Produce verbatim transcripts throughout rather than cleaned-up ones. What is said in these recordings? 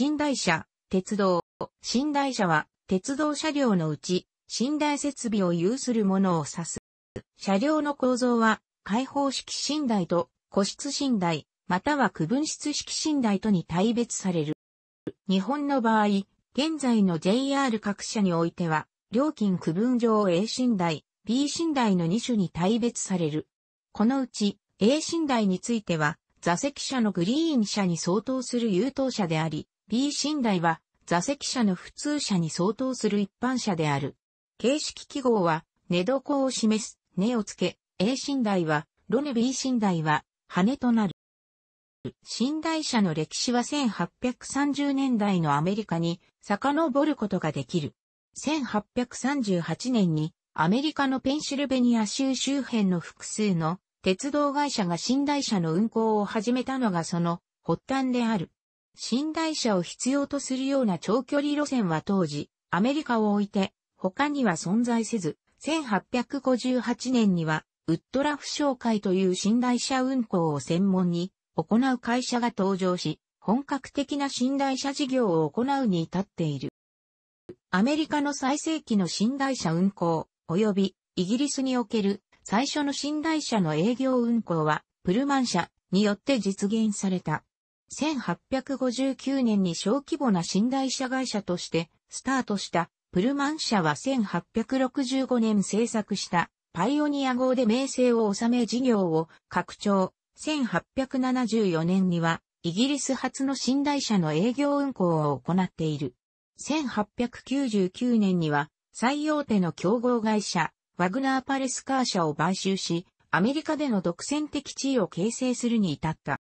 寝台車、鉄道。寝台車は、鉄道車両のうち、寝台設備を有するものを指す。車両の構造は、開放式寝台と個室寝台、または区分室式寝台とに大別される。日本の場合、現在の ジェイアール 各社においては、料金区分上 A 寝台、B 寝台のに種に大別される。このうち、A 寝台については、座席車のグリーン車に相当する優等車であり、B 寝台は、座席車の普通車に相当する一般車である。形式記号は、寝床を示す、寝をつけ、A 寝台は、ロネ B 寝台は、羽となる。寝台車の歴史はせんはっぴゃくさんじゅうねんだいのアメリカに遡ることができる。せんはっぴゃくさんじゅうはちねんにアメリカのペンシルベニア州周辺の複数の鉄道会社が寝台車の運行を始めたのがその発端である。寝台車を必要とするような長距離路線は当時アメリカを置いて他には存在せず、せんはっぴゃくごじゅうはちねんにはウッドラフ商会という寝台車運行を専門に行う会社が登場し、本格的な寝台車事業を行うに至っている。アメリカの最盛期の寝台車運行、及びイギリスにおける最初の寝台車の営業運行は、プルマン社によって実現された。せんはっぴゃくごじゅうきゅうねんに小規模な寝台車会社としてスタートしたプルマン社はせんはっぴゃくろくじゅうごねん制作したパイオニア号で名声を収め事業を拡張。せんはっぴゃくななじゅうよねんにはイギリス初の寝台車の営業運行を行っている。せんはっぴゃくきゅうじゅうきゅうねんには最大手の競合会社ワグナーパレスカー社を買収し、アメリカでの独占的地位を形成するに至った。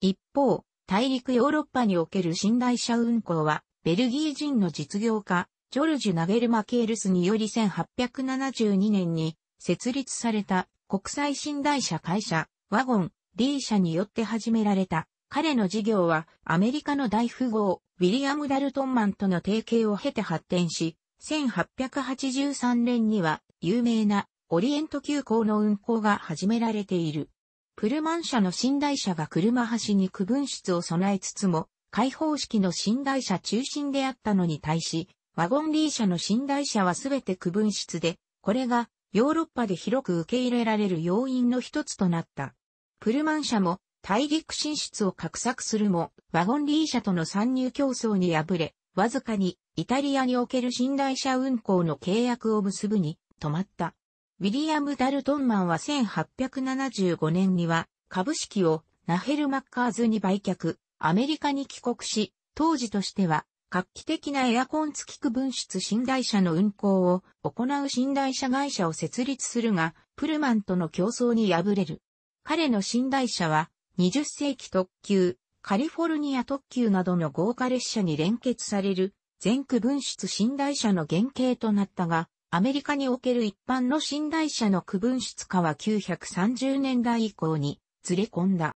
一方、大陸ヨーロッパにおける寝台車運行はベルギー人の実業家ジョルジュ・ナゲルマケールスによりせんはっぴゃくななじゅうにねんに設立された国際寝台車会社ワゴン、D 社によって始められた。彼の事業はアメリカの大富豪、ウィリアム・ダルトンマンとの提携を経て発展し、せんはっぴゃくはちじゅうさんねんには有名なオリエント急行の運行が始められている。プルマン社の寝台車が車端に区分室を備えつつも、開放式の寝台車中心であったのに対し、ワゴン D 社の寝台車はすべて区分室で、これがヨーロッパで広く受け入れられる要因の一つとなった。プルマン社も大陸進出を画策するも、ワゴンリー社との参入競争に敗れ、わずかにイタリアにおける寝台車運行の契約を結ぶに止まった。ウィリアム・ダルトンマンはせんはっぴゃくななじゅうごねんには株式をナヘル・マッカーズに売却、アメリカに帰国し、当時としては画期的なエアコン付き区分室寝台車の運行を行う寝台車会社を設立するが、プルマンとの競争に敗れる。彼の寝台車はにじゅっせいき特急、カリフォルニア特急などの豪華列車に連結される全区分室寝台車の原型となったが、アメリカにおける一般の寝台車の区分室化はきゅうひゃくさんじゅうねんだい以降にずれ込んだ。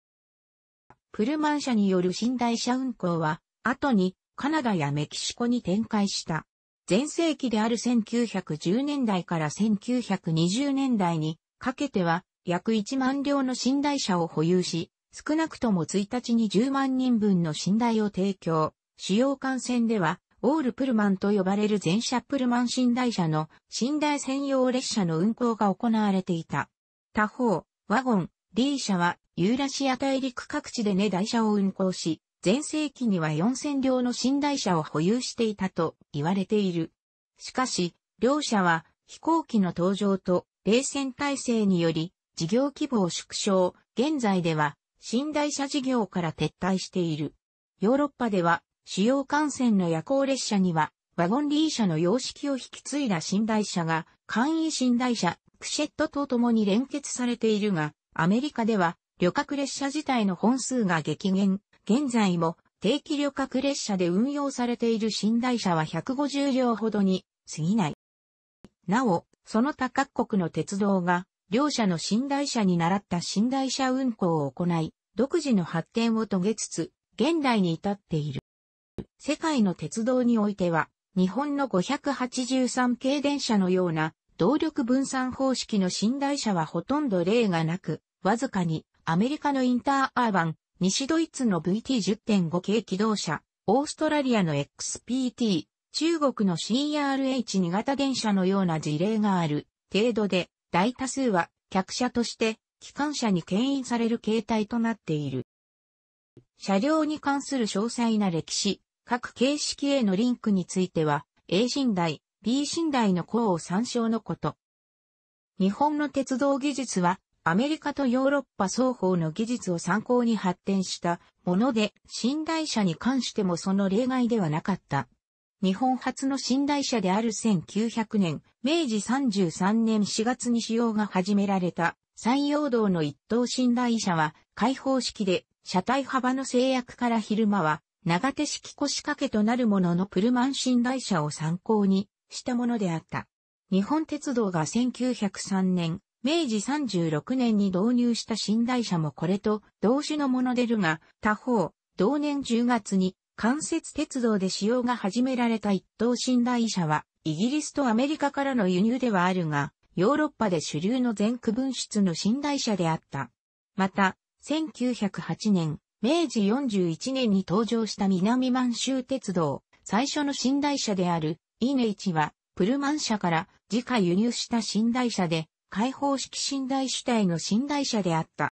プルマン社による寝台車運行は後にカナダやメキシコに展開した。全盛期であるせんきゅうひゃくじゅうねんだいからせんきゅうひゃくにじゅうねんだいにかけては、約いちまんりょうの寝台車を保有し、少なくともいちにちにじゅうまんにんぶんの寝台を提供。主要幹線では、オールプルマンと呼ばれる全車プルマン寝台車の寝台専用列車の運行が行われていた。他方、ワゴン、D 社はユーラシア大陸各地で寝台車を運行し、全盛期にはよんせんりょうの寝台車を保有していたと言われている。しかし、両社は飛行機の登場と冷戦体制により、事業規模を縮小、現在では寝台車事業から撤退している。ヨーロッパでは主要幹線の夜行列車にはワゴンリー車の様式を引き継いだ寝台車が簡易寝台車クシェットと共に連結されているが、アメリカでは旅客列車自体の本数が激減、現在も定期旅客列車で運用されている寝台車はひゃくごじゅうりょうほどに過ぎない。なお、その他各国の鉄道が両社の寝台車に倣った寝台車運行を行い、独自の発展を遂げつつ、現代に至っている。世界の鉄道においては、日本のごひゃくはちじゅうさんけい電車のような動力分散方式の寝台車はほとんど例がなく、わずかにアメリカのインターアーバン、西ドイツの ブイティーじゅってんご 系気動車、オーストラリアの エックスピーティー、中国の シーアールエイチに 型電車のような事例がある程度で、大多数は客車として機関車に牽引される形態となっている。車両に関する詳細な歴史、各形式へのリンクについては、A 寝台、B 寝台の項を参照のこと。日本の鉄道技術は、アメリカとヨーロッパ双方の技術を参考に発展したもので、寝台車に関してもその例外ではなかった。日本初の寝台車であるせんきゅうひゃくねん、めいじさんじゅうさんねんしがつに使用が始められた、山陽道の一等寝台車は、開放式で、車体幅の制約から昼間は、長手式腰掛けとなるもののプルマン寝台車を参考にしたものであった。日本鉄道がせんきゅうひゃくさんねん、めいじさんじゅうろくねんに導入した寝台車もこれと同種のものでるが、他方、同年じゅうがつに関節鉄道で使用が始められた一等寝台車は、イギリスとアメリカからの輸入ではあるが、ヨーロッパで主流の全区分室の寝台車であった。また、せんきゅうひゃくはちねん、めいじよんじゅういちねんに登場した南満州鉄道、最初の寝台車である、イーゼロいちは、プルマン社から自家輸入した寝台車で、開放式寝台主体の寝台車であった。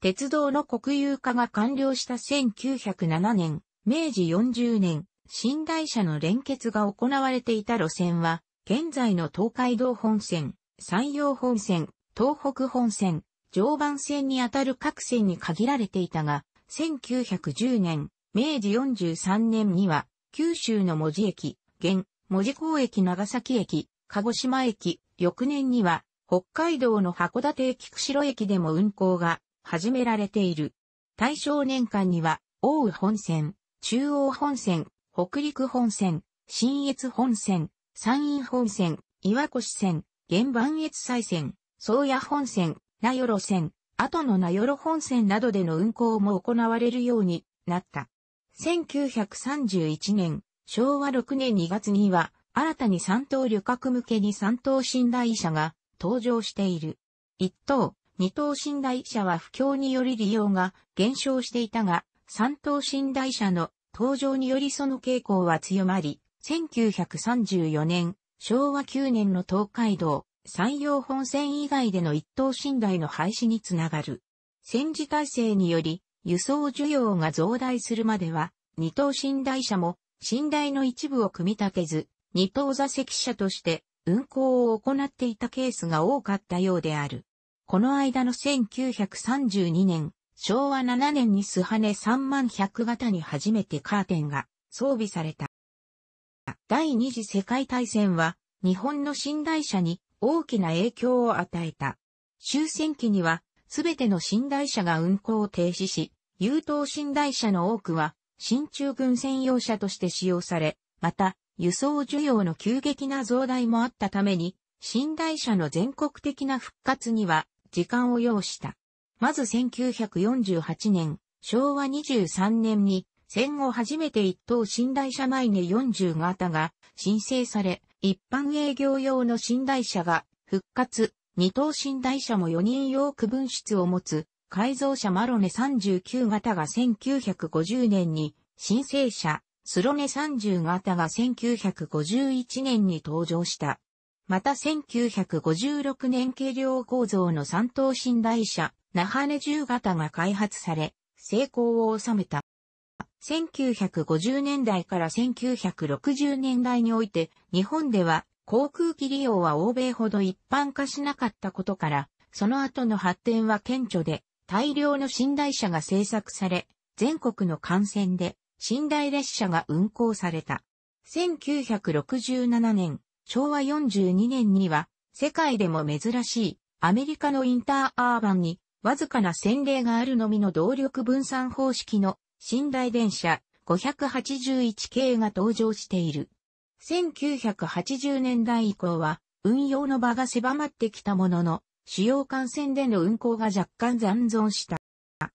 鉄道の国有化が完了したせんきゅうひゃくななねん、めいじよんじゅうねん、寝台車の連結が行われていた路線は、現在の東海道本線、山陽本線、東北本線、常磐線にあたる各線に限られていたが、せんきゅうひゃくじゅうねん、めいじよんじゅうさんねんには、九州の門司駅、現、門司港駅長崎駅、鹿児島駅、翌年には、北海道の函館駅釧路駅でも運行が始められている。大正年間には、奥羽本線、中央本線、北陸本線、信越本線、山陰本線、岩越線、原磐越西線、宗谷本線、名寄線、後の名寄本線などでの運行も行われるようになった。せんきゅうひゃくさんじゅういちねん、しょうわろくねんにがつには、新たにさん等旅客向けにさん等寝台車が、登場している。いち等、に等寝台車は不況により利用が減少していたが、さん等寝台車の登場によりその傾向は強まり、せんきゅうひゃくさんじゅうよねん、しょうわきゅうねんの東海道、山陽本線以外でのいち等寝台の廃止につながる。戦時体制により、輸送需要が増大するまでは、に等寝台車も寝台の一部を組み立てず、に等座席車として、運行を行っていたケースが多かったようである。この間のせんきゅうひゃくさんじゅうにねん、しょうわななねんにスハネさんまんひゃく型に初めてカーテンが装備された。第二次世界大戦は日本の寝台車に大きな影響を与えた。終戦期にはすべての寝台車が運行を停止し、有等寝台車の多くは進駐軍専用車として使用され、また、輸送需要の急激な増大もあったために、寝台車の全国的な復活には時間を要した。まずせんきゅうひゃくよんじゅうはちねん、しょうわにじゅうさんねんに戦後初めて一等寝台車マイネよんじゅう型が申請され、一般営業用の寝台車が復活、に等寝台車もよにん用区分室を持つ改造車マロネさんじゅうきゅう型がせんきゅうひゃくごじゅうねんに申請車、スロネさんじゅう型がせんきゅうひゃくごじゅういちねんに登場した。またせんきゅうひゃくごじゅうろくねん軽量構造のさん等寝台車、ナハネじゅう型が開発され、成功を収めた。せんきゅうひゃくごじゅうねんだいからせんきゅうひゃくろくじゅうねんだいにおいて、日本では航空機利用は欧米ほど一般化しなかったことから、その後の発展は顕著で、大量の寝台車が製作され、全国の幹線で、寝台列車が運行された。せんきゅうひゃくろくじゅうななねん、しょうわよんじゅうにねんには、世界でも珍しいアメリカのインターアーバンに、わずかな先例があるのみの動力分散方式の寝台電車ごひゃくはちじゅういち系が登場している。せんきゅうひゃくはちじゅうねんだい以降は、運用の場が狭まってきたものの、主要幹線での運行が若干残存した。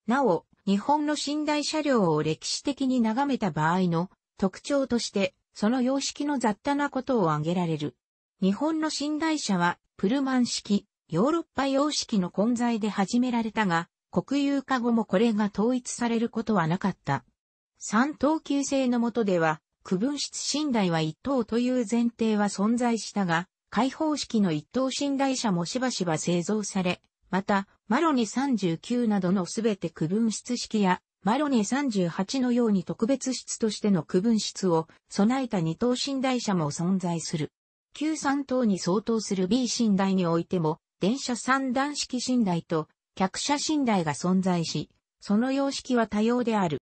なお、日本の寝台車両を歴史的に眺めた場合の特徴として、その様式の雑多なことを挙げられる。日本の寝台車は、プルマン式、ヨーロッパ様式の混在で始められたが、国有化後もこれが統一されることはなかった。三等級制の下では、区分室寝台は一等という前提は存在したが、開放式の一等寝台車もしばしば製造され、また、マロネさんじゅうきゅうなどのすべて区分室式や、マロネさんじゅうはちのように特別室としての区分室を備えた二等寝台車も存在する。旧三等に相当する B 寝台においても、電車三段式寝台と客車寝台が存在し、その様式は多様である。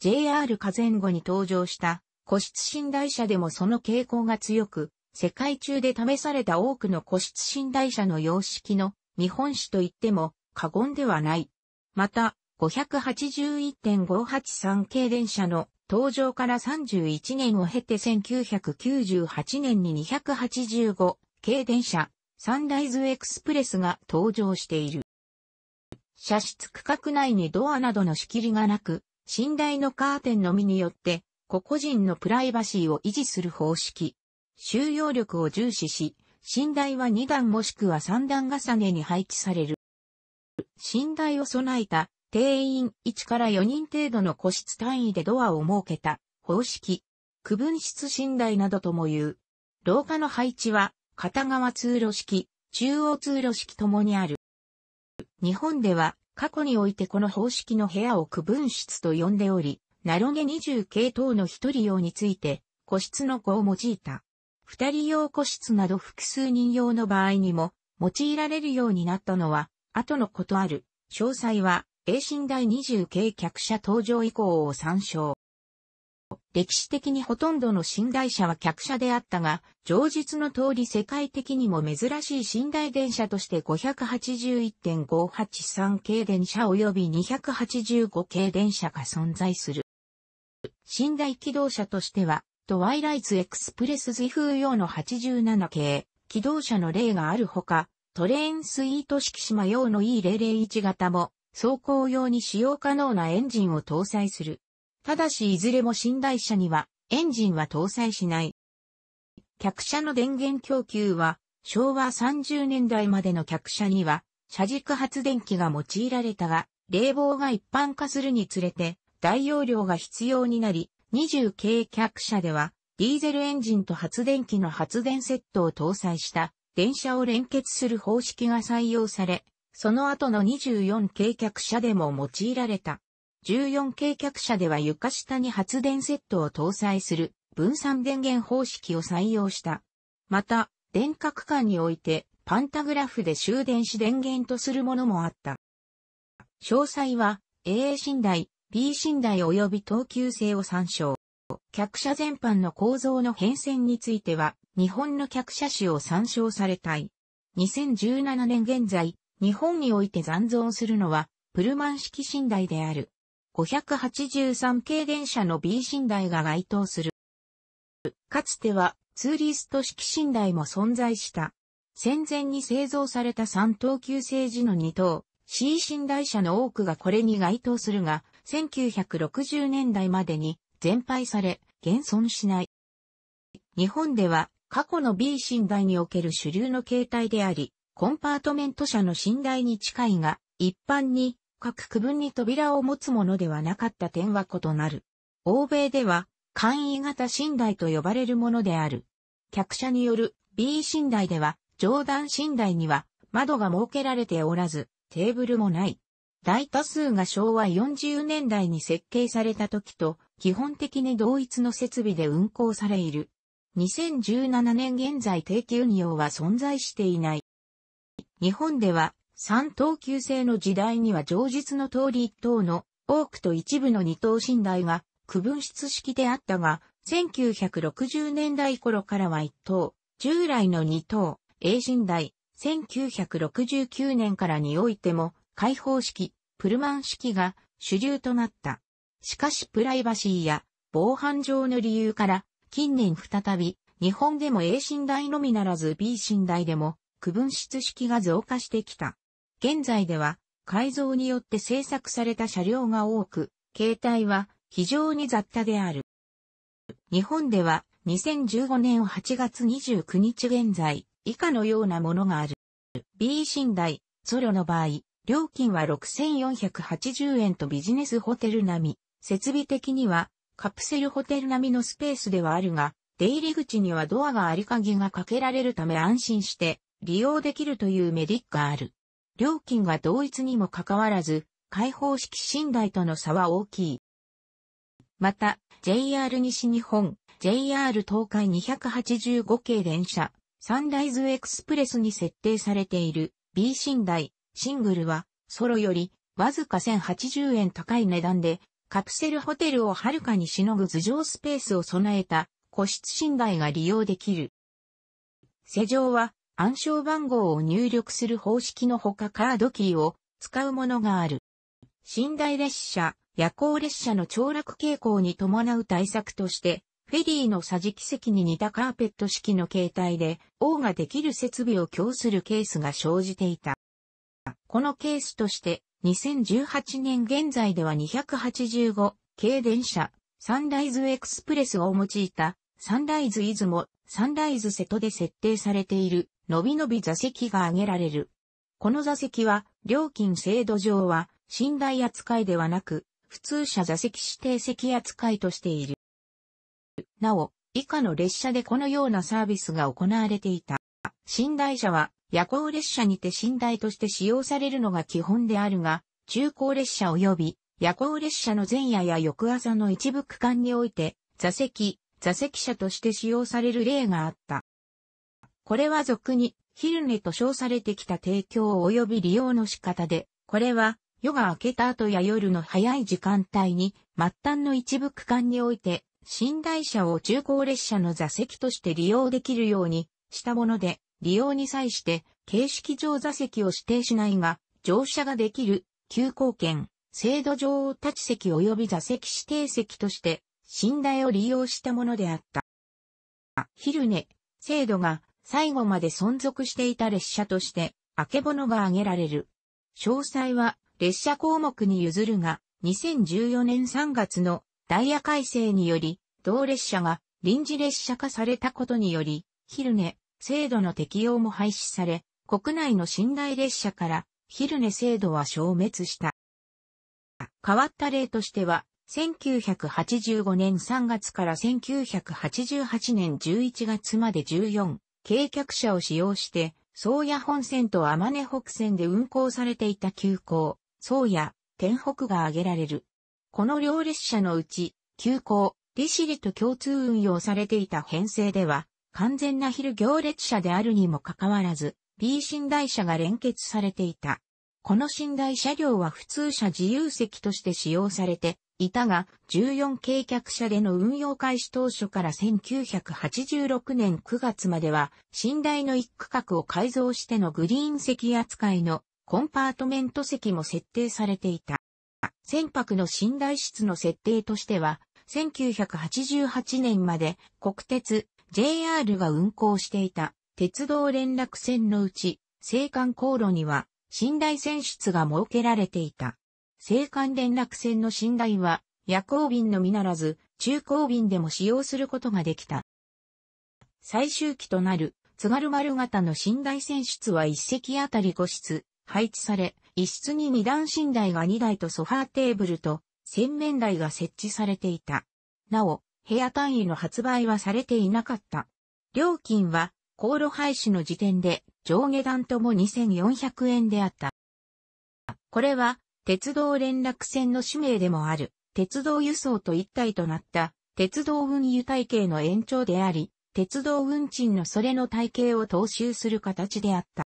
ジェイアール 化前後に登場した個室寝台車でもその傾向が強く、世界中で試された多くの個室寝台車の様式の見本種といっても過言ではない。また、ごひゃくはちじゅういってんごはちさん 系電車の登場からさんじゅういちねんを経てせんきゅうひゃくきゅうじゅうはちねんににひゃくはちじゅうご系電車サンライズエクスプレスが登場している。車室区画内にドアなどの仕切りがなく、寝台のカーテンのみによって個々人のプライバシーを維持する方式。収容力を重視し、寝台はに段もしくはさん段重ねに配置される。寝台を備えた定員いちからよにん程度の個室単位でドアを設けた方式。区分室寝台などとも言う。廊下の配置は片側通路式、中央通路式ともにある。日本では過去においてこの方式の部屋を区分室と呼んでおり、ナロゲにじゅう系等のひとり用について個室の語を用いた。二人用個室など複数人用の場合にも用いられるようになったのは後のことある。詳細は A 寝台にじゅう系客車登場以降を参照。歴史的にほとんどの寝台車は客車であったが、上述の通り世界的にも珍しい寝台電車として ごひゃくはちじゅういってんごはちさん 系電車及びにひゃくはちじゅうご系電車が存在する。寝台気動車としては、トワイライツエクスプレス時風用のはちじゅうなな系、気動車の例があるほか、トレインスイート敷島用の イーゼロゼロイチ 型も、走行用に使用可能なエンジンを搭載する。ただしいずれも寝台車には、エンジンは搭載しない。客車の電源供給は、昭和さんじゅうねんだいまでの客車には、車軸発電機が用いられたが、冷房が一般化するにつれて、大容量が必要になり、にじゅう系客車では、ディーゼルエンジンと発電機の発電セットを搭載した電車を連結する方式が採用され、その後のにじゅうよん系客車でも用いられた。じゅうよん系客車では床下に発電セットを搭載する分散電源方式を採用した。また、電化区間においてパンタグラフで集電し電源とするものもあった。詳細は エーエー 寝台、B 寝台及び等級制を参照。客車全般の構造の変遷については、日本の客車史を参照されたい。にせんじゅうななねん現在、日本において残存するのは、プルマン式寝台である。ごひゃくはちじゅうさん系電車の B 寝台が該当する。かつては、ツーリスト式寝台も存在した。戦前に製造されたさん等級制時のに等、C 寝台車の多くがこれに該当するが、せんきゅうひゃくろくじゅうねんだいまでに全廃され、現存しない。日本では過去の B 寝台における主流の形態であり、コンパートメント車の寝台に近いが、一般に各区分に扉を持つものではなかった点は異なる。欧米では簡易型寝台と呼ばれるものである。客車による B 寝台では、上段寝台には窓が設けられておらず、テーブルもない。大多数が昭和よんじゅうねんだいに設計された時と基本的に同一の設備で運行されいる。にせんじゅうななねん現在定期運用は存在していない。日本ではさん等級制の時代には上述の通りいち等の多くと一部のに等寝台が区分室式であったが、せんきゅうひゃくろくじゅうねんだい頃からはいち等、従来のに等、A 寝台、せんきゅうひゃくろくじゅうきゅうねんからにおいても、開放式、プルマン式が主流となった。しかしプライバシーや防犯上の理由から近年再び日本でも A 寝台のみならず B 寝台でも区分室式が増加してきた。現在では改造によって製作された車両が多く、形態は非常に雑多である。日本ではにせんじゅうごねんはちがつにじゅうくにち現在以下のようなものがある。B 寝台、ソロの場合、料金はろくせんよんひゃくはちじゅうえんとビジネスホテル並み、設備的にはカプセルホテル並みのスペースではあるが、出入り口にはドアがあり鍵がかけられるため安心して利用できるというメリットがある。料金が同一にもかかわらず、開放式寝台との差は大きい。また、ジェイアール 西日本、ジェイアール 東海にひゃくはちじゅうご系電車、サンライズエクスプレスに設定されている B 寝台、シングルは、ソロよりわずかせんはちじゅうえん高い値段で、カプセルホテルをはるかにしのぐ頭上スペースを備えた、個室寝台が利用できる。施錠は暗証番号を入力する方式のほかカードキーを使うものがある。寝台列車、夜行列車の凋落傾向に伴う対策として、フェリーの桟敷席に似たカーペット式の形態で、応ができる設備を供するケースが生じていた。このケースとして、にせんじゅうはちねん現在ではにひゃくはちじゅうご系電車、サンライズエクスプレスを用いた、サンライズ出雲、サンライズ瀬戸で設定されている、のびのび座席が挙げられる。この座席は、料金制度上は、寝台扱いではなく、普通車座席指定席扱いとしている。なお、以下の列車でこのようなサービスが行われていた。寝台車は、夜行列車にて寝台として使用されるのが基本であるが、中行列車及び、夜行列車の前夜や翌朝の一部区間において、座席、座席車として使用される例があった。これは俗に昼寝と称されてきた提供及び利用の仕方で、これは夜が明けた後や夜の早い時間帯に末端の一部区間において寝台車を中行列車の座席として利用できるようにしたもので、利用に際して形式上座席を指定しないが乗車ができる急行券、制度上立ち席及び座席指定席として寝台を利用したものであった。昼寝制度が最後まで存続していた列車として、あけぼのが挙げられる。詳細は列車項目に譲るが、にせんじゅうよねんさんがつのダイヤ改正により、同列車が臨時列車化されたことにより、昼寝制度の適用も廃止され、国内の寝台列車から昼寝制度は消滅した。変わった例としては、せんきゅうひゃくはちじゅうごねんさんがつからせんきゅうひゃくはちじゅうはちねんじゅういちがつまでじゅうよん系客車を使用して、宗谷本線と天音北線で運行されていた急行、宗谷、天北が挙げられる。この両列車のうち、急行、利尻と共通運用されていた編成では、完全な昼行列車であるにもかかわらず、B 寝台車が連結されていた。この寝台車両は普通車自由席として使用されて、いたが、じゅうよん系客車での運用開始当初からせんきゅうひゃくはちじゅうろくねんくがつまでは、寝台の一区画を改造してのグリーン席扱いのコンパートメント席も設定されていた。船舶の寝台室の設定としては、せんきゅうひゃくはちじゅうはちねんまで国鉄、ジェイアール が運行していた鉄道連絡線のうち、青函航路には寝台船室が設けられていた。青函連絡船の寝台は、夜行便のみならず、中行便でも使用することができた。最終期となる、津軽丸型の寝台船室はいち席あたりご室、配置され、いち室にに段寝台がに台とソファーテーブルと、洗面台が設置されていた。なお、部屋単位の発売はされていなかった。料金は、航路廃止の時点で、上下段ともにせんよんひゃくえんであった。これは、鉄道連絡線の使命でもある、鉄道輸送と一体となった、鉄道運輸体系の延長であり、鉄道運賃のそれの体系を踏襲する形であった。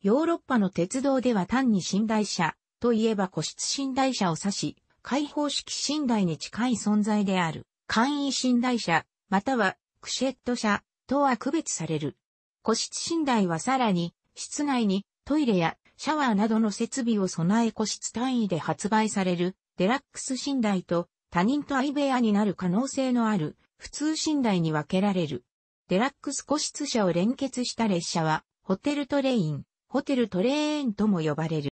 ヨーロッパの鉄道では単に寝台車、といえば個室寝台車を指し、開放式寝台に近い存在である、簡易寝台車、またはクシェット車、とは区別される。個室寝台はさらに、室内にトイレや、シャワーなどの設備を備え個室単位で発売されるデラックス寝台と他人と相部屋になる可能性のある普通寝台に分けられる。デラックス個室車を連結した列車はホテルトレイン、ホテルトレーンとも呼ばれる。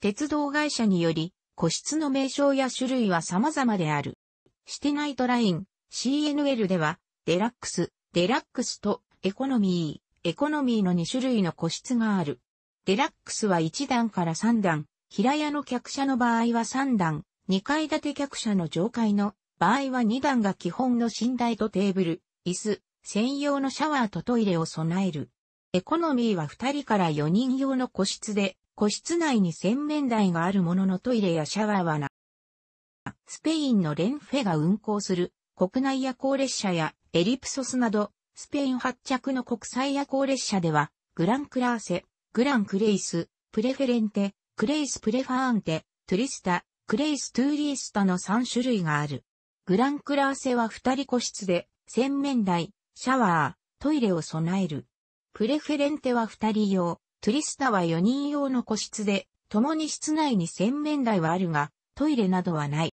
鉄道会社により個室の名称や種類は様々である。シティナイトライン、シーエヌエル ではデラックス、デラックスとエコノミー、エコノミーのに種類の個室がある。デラックスはいち段からさん段、平屋の客車の場合はさん段、にかい建て客車の上階の場合はにだんが基本の寝台とテーブル、椅子、専用のシャワーとトイレを備える。エコノミーはふたりからよにん用の個室で、個室内に洗面台があるもののトイレやシャワーはない。スペインのレンフェが運行する国内夜行列車やエリプソスなど、スペイン発着の国際夜行列車では、グランクラーセ、グランクレイス、プレフェレンテ、クレイスプレファーンテ、トゥリスタ、クレイストゥーリースタのさんしゅるいがある。グランクラーセはふたりこしつで、洗面台、シャワー、トイレを備える。プレフェレンテはふたりよう、トゥリスタはよにんようの個室で、共に室内に洗面台はあるが、トイレなどはない。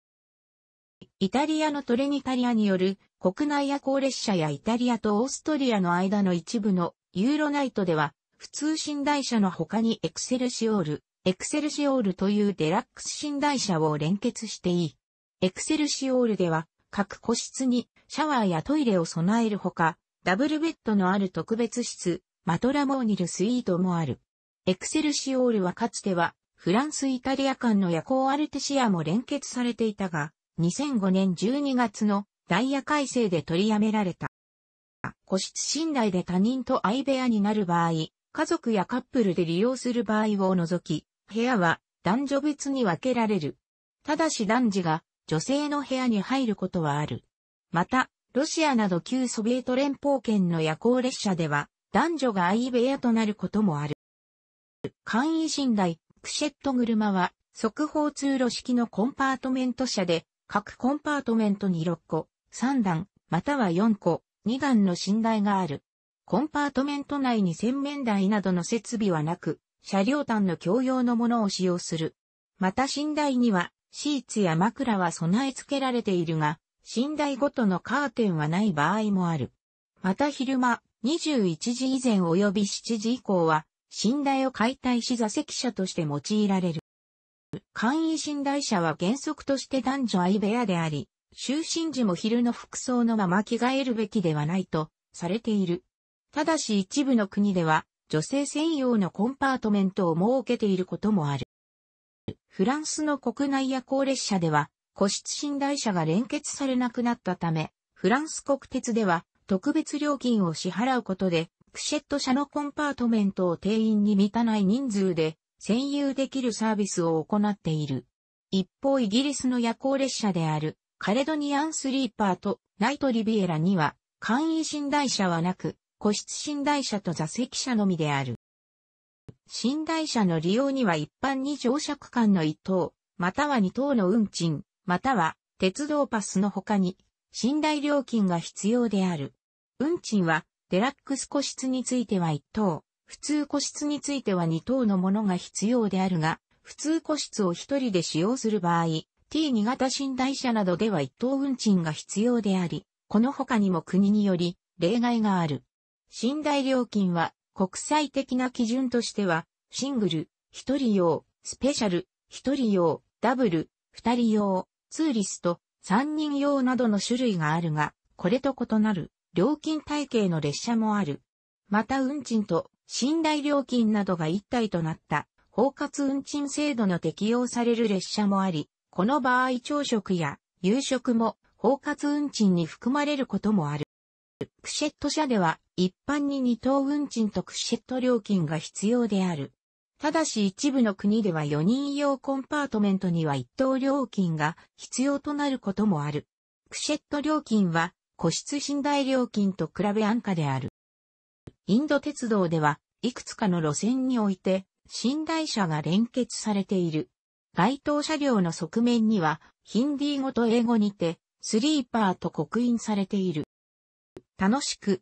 イタリアのトレニタリアによる国内夜行列車やイタリアとオーストリアの間の一部のユーロナイトでは、普通寝台車の他にエクセルシオール、エクセルシオールというデラックス寝台車を連結していい。エクセルシオールでは、各個室にシャワーやトイレを備えるほか、ダブルベッドのある特別室、マトラモーニルスイートもある。エクセルシオールはかつては、フランス・イタリア間の夜行アルテシアも連結されていたが、にせんごねんじゅうにがつのダイヤ改正で取りやめられた。個室寝台で他人と相部屋になる場合、家族やカップルで利用する場合を除き、部屋は男女別に分けられる。ただし男児が女性の部屋に入ることはある。また、ロシアなど旧ソビエト連邦圏の夜行列車では、男女が相部屋となることもある。簡易寝台、クシェット車は、側方通路式のコンパートメント車で、各コンパートメントにろっこ、さんだん、またはよんこ、にだんの寝台がある。コンパートメント内に洗面台などの設備はなく、車両端の共用のものを使用する。また寝台には、シーツや枕は備え付けられているが、寝台ごとのカーテンはない場合もある。また昼間、にじゅういちじ以前及びしちじ以降は、寝台を解体し座席車として用いられる。簡易寝台車は原則として男女相部屋であり、就寝時も昼の服装のまま着替えるべきではないとされている。ただし一部の国では女性専用のコンパートメントを設けていることもある。フランスの国内夜行列車では個室寝台車が連結されなくなったため、フランス国鉄では特別料金を支払うことで、クシェット車のコンパートメントを定員に満たない人数で、占有できるサービスを行っている。一方イギリスの夜行列車であるカレドニアンスリーパーとナイトリビエラには簡易寝台車はなく個室寝台車と座席車のみである。寝台車の利用には一般に乗車区間のいっとうまたはにとうの運賃または鉄道パスの他に寝台料金が必要である。運賃はデラックス個室についてはいっとう。普通個室についてはにとうのものが必要であるが、普通個室をひとりで使用する場合、ティーツー 型寝台車などではいっとう運賃が必要であり、この他にも国により例外がある。寝台料金は国際的な基準としては、シングル、ひとりよう、スペシャル、ひとりよう、ダブル、ふたりよう、ツーリスト、さんにんようなどの種類があるが、これと異なる料金体系の列車もある。また運賃と、寝台料金などが一体となった包括運賃制度の適用される列車もあり、この場合朝食や夕食も包括運賃に含まれることもある。クシェット車では一般ににとう運賃とクシェット料金が必要である。ただし一部の国ではよにんようコンパートメントにはいっとう料金が必要となることもある。クシェット料金は個室寝台料金と比べ安価である。インド鉄道では、いくつかの路線において、寝台車が連結されている。該当車両の側面には、ヒンディー語と英語にて、スリーパーと刻印されている。楽しく